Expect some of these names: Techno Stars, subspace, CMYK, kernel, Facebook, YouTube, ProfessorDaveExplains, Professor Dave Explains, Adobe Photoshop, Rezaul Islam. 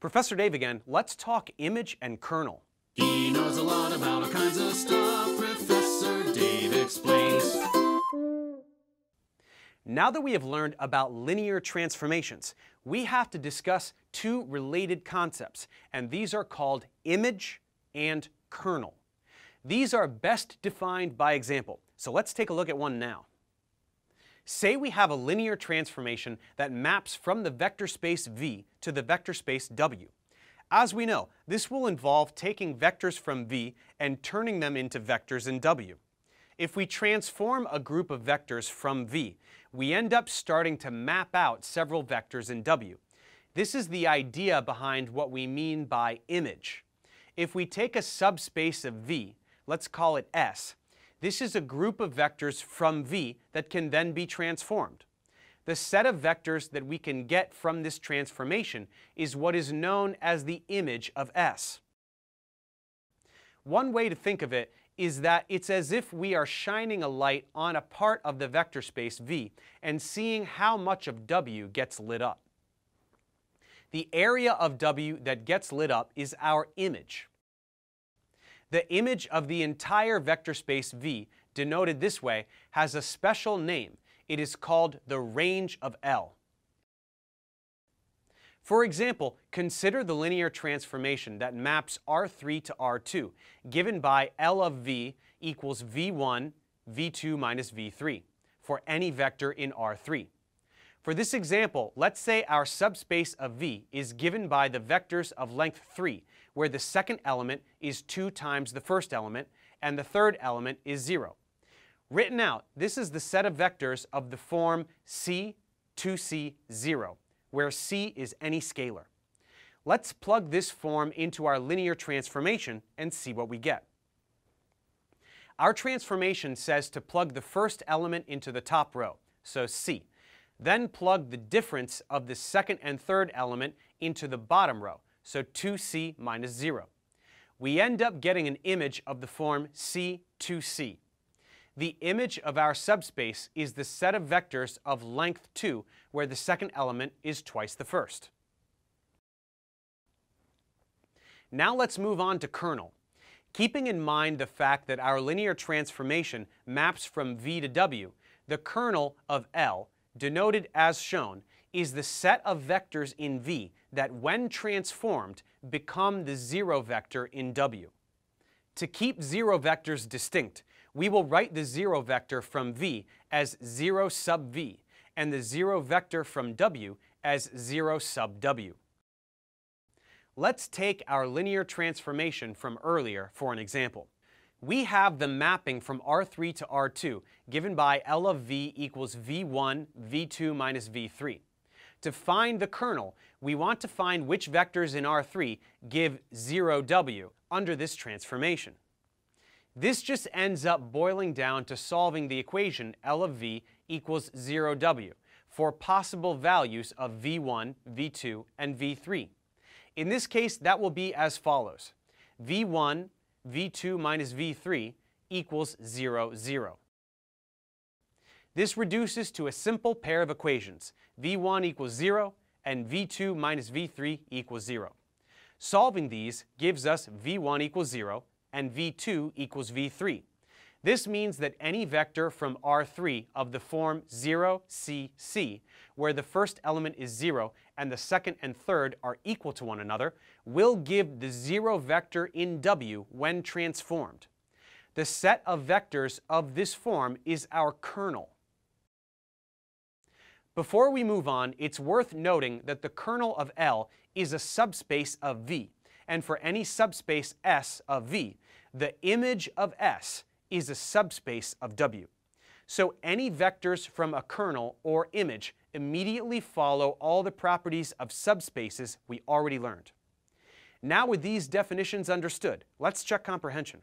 Professor Dave again. Let's talk image and kernel. He knows a lot about all kinds of stuff. Professor Dave Explains. Now that we have learned about linear transformations, we have to discuss two related concepts, and these are called image and kernel. These are best defined by example, so let's take a look at one now. Say we have a linear transformation that maps from the vector space V to the vector space W. As we know, this will involve taking vectors from V and turning them into vectors in W. If we transform a group of vectors from V, we end up starting to map out several vectors in W. This is the idea behind what we mean by image. If we take a subspace of V, let's call it S, this is a group of vectors from V that can then be transformed. The set of vectors that we can get from this transformation is what is known as the image of S. One way to think of it is that it's as if we are shining a light on a part of the vector space V and seeing how much of W gets lit up. The area of W that gets lit up is our image. The image of the entire vector space V, denoted this way, has a special name. It is called the range of L. For example, consider the linear transformation that maps R3 to R2, given by L of V equals V1, V2 minus V3, for any vector in R3. For this example, let's say our subspace of V is given by the vectors of length 3, where the second element is 2 times the first element, and the third element is 0. Written out, this is the set of vectors of the form C, 2C, 0. Where C is any scalar. Let's plug this form into our linear transformation and see what we get. Our transformation says to plug the first element into the top row, so C, then plug the difference of the second and third element into the bottom row, so 2C minus 0. We end up getting an image of the form C, 2C. The image of our subspace is the set of vectors of length 2, where the second element is twice the first. Now let's move on to kernel. Keeping in mind the fact that our linear transformation maps from V to W, the kernel of L, denoted as shown, is the set of vectors in V that, when transformed, become the 0 vector in W. To keep 0 vectors distinct, we will write the 0 vector from V as 0 sub V, and the 0 vector from W as 0 sub W. Let's take our linear transformation from earlier for an example. We have the mapping from R3 to R2 given by L of V equals V1, V2 minus V3. To find the kernel, we want to find which vectors in R3 give 0W under this transformation. This just ends up boiling down to solving the equation L of V equals 0W for possible values of V1, V2, and V3. In this case, that will be as follows. V1, V2 minus V3 equals 0, 0. This reduces to a simple pair of equations, V1 equals 0 and V2 minus V3 equals 0. Solving these gives us V1 equals 0, and V2 equals V3. This means that any vector from R3 of the form 0, C, C, where the first element is 0 and the second and third are equal to one another, will give the 0 vector in W when transformed. The set of vectors of this form is our kernel. Before we move on, it's worth noting that the kernel of L is a subspace of V. And for any subspace S of V, the image of S is a subspace of W. So any vectors from a kernel or image immediately follow all the properties of subspaces we already learned. Now with these definitions understood, let's check comprehension.